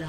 blood.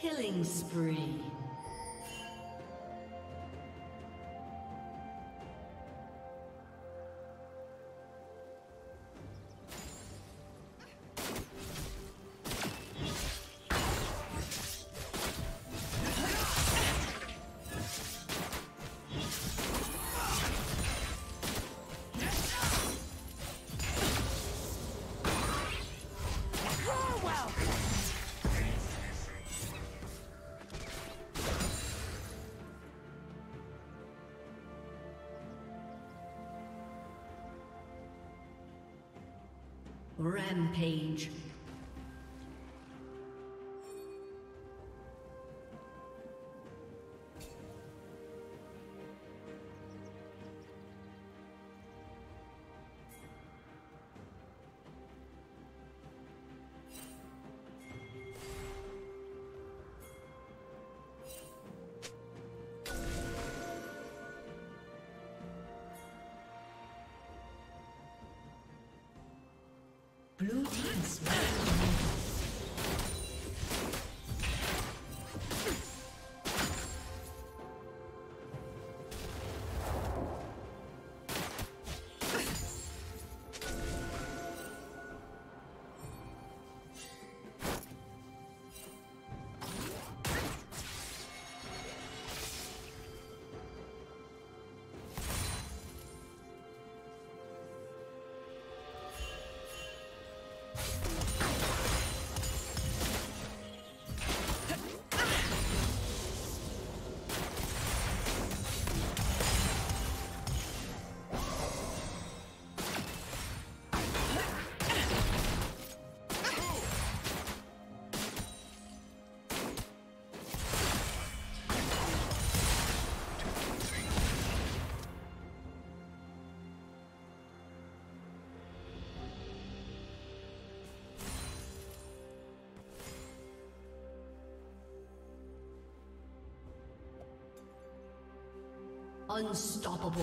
Killing spree. Rampage. Blue team's Unstoppable.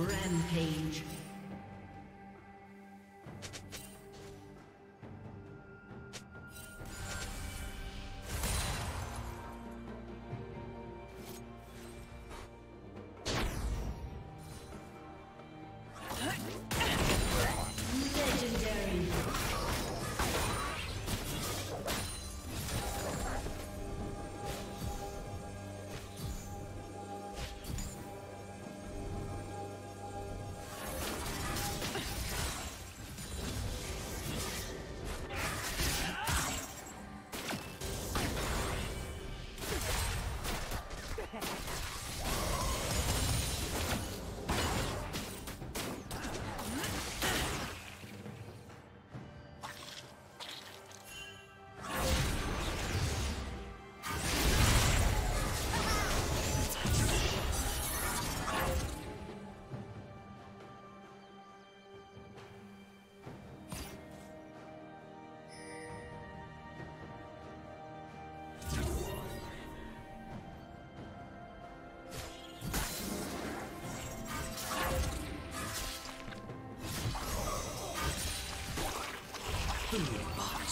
Rampage.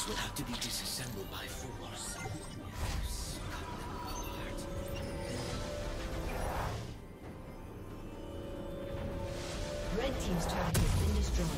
Will have to be disassembled by force. Red team's turret has been destroyed.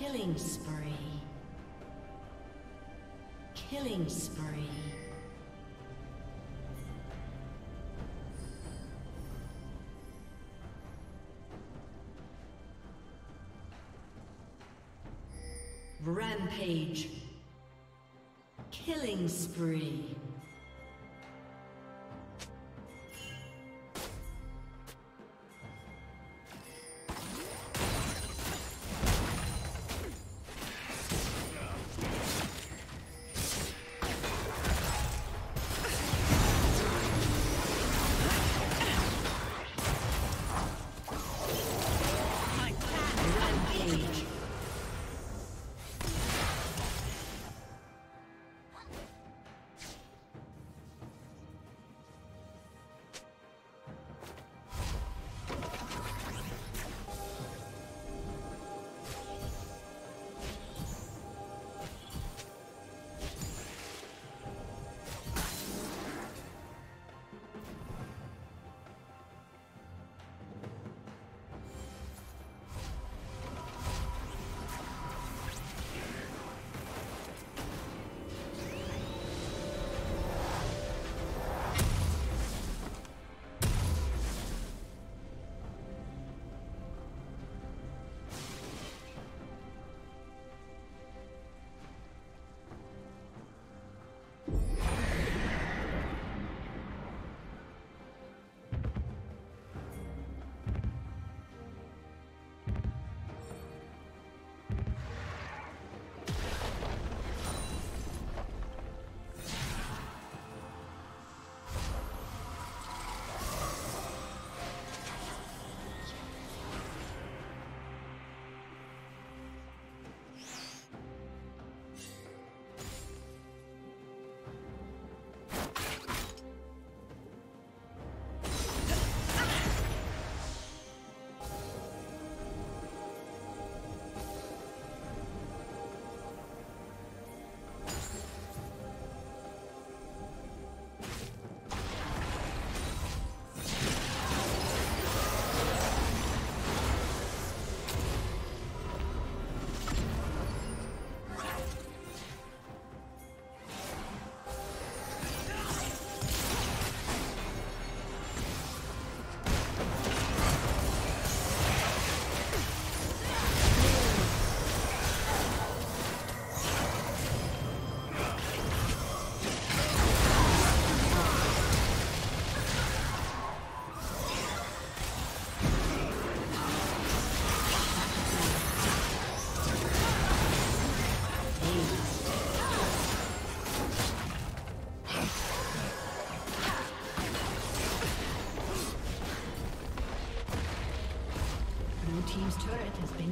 Killing spree. Killing spree. Rampage. Killing spree.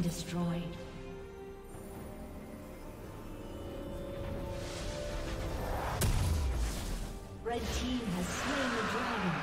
Destroyed. Red team has slain the dragon.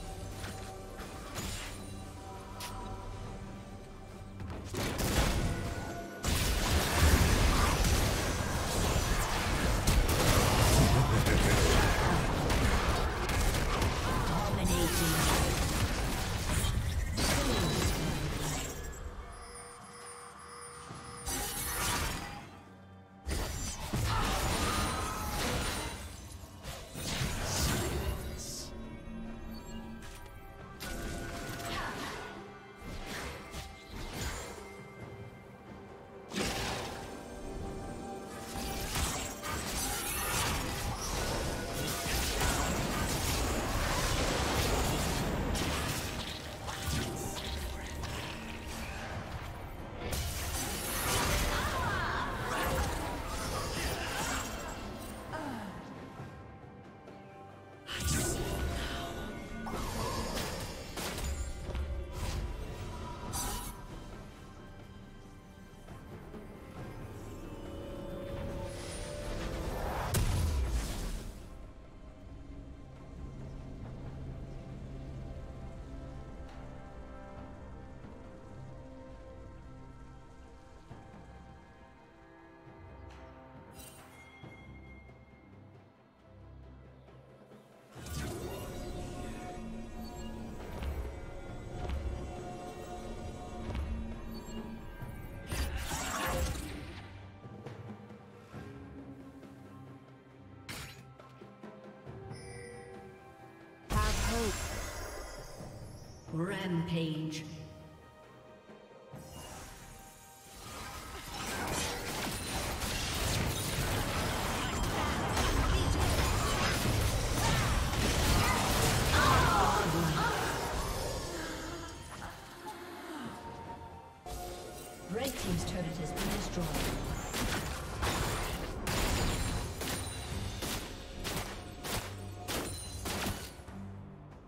Rampage. Red team's turret has been destroyed.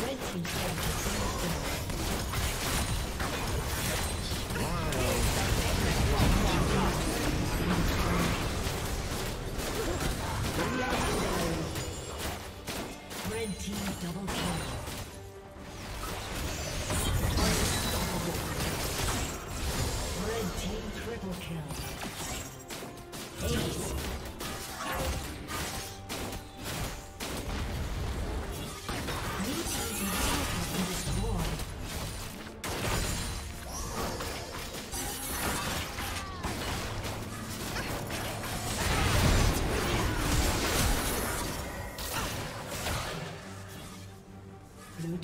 Red team's turret has been destroyed. Blue